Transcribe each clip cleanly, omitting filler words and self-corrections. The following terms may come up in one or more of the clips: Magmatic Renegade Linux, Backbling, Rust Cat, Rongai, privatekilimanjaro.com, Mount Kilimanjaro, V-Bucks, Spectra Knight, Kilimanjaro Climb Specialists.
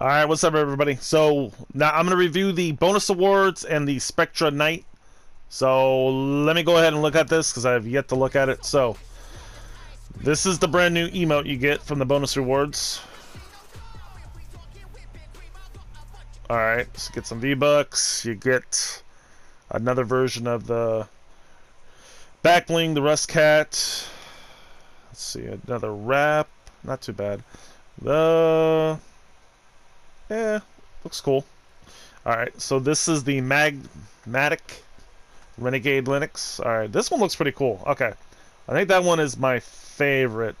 All right, what's up, everybody? So now I'm going to review the bonus awards and the Spectra Knight. So let me go ahead and look at this because I have yet to look at it. So this is the brand new emote you get from the bonus rewards. All right, let's get some V-Bucks. You get another version of the Backbling, the Rust Cat. Let's see, another wrap. Not too bad. Yeah, looks cool. Alright, so this is the Magmatic Renegade Linux. Alright, this one looks pretty cool. Okay, I think that one is my favorite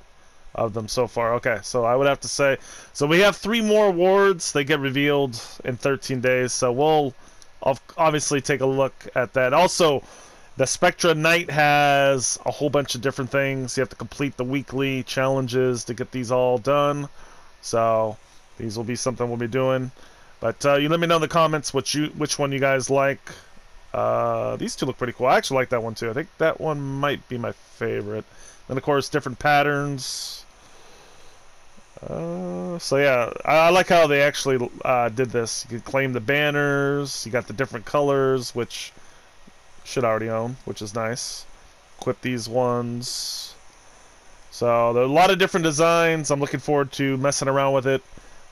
of them so far. Okay, so I would have to say, so we have 3 more awards. They get revealed in 13 days, so we'll obviously take a look at that. Also, the Spectra Knight has a whole bunch of different things. You have to complete the weekly challenges to get these all done. So these will be something we'll be doing. But you let me know in the comments which one you guys like. These two look pretty cool. I actually like that one too. I think that one might be my favorite. And of course, different patterns. So yeah, I like how they actually did this. You can claim the banners. You got the different colors, which should already own, which is nice. Equip these ones. So there are a lot of different designs. I'm looking forward to messing around with it.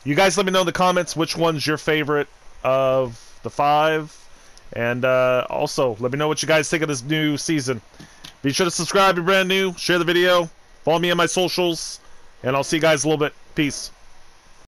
You guys let me know in the comments which one's your favorite of the 5. And also, let me know what you guys think of this new season. Be sure to subscribe if you're brand new. Share the video. Follow me on my socials. And I'll see you guys in a little bit. Peace.